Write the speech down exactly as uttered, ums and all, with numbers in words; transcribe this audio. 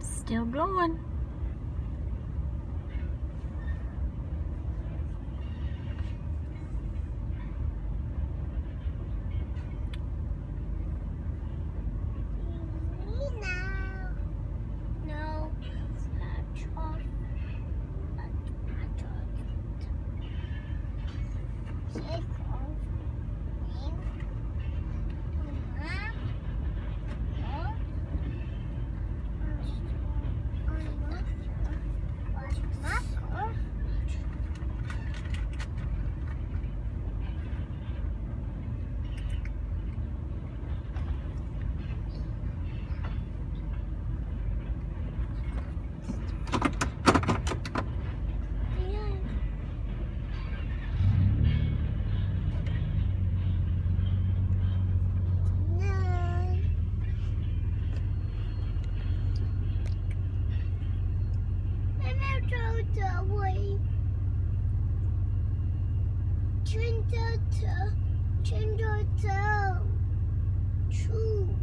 Still going. True.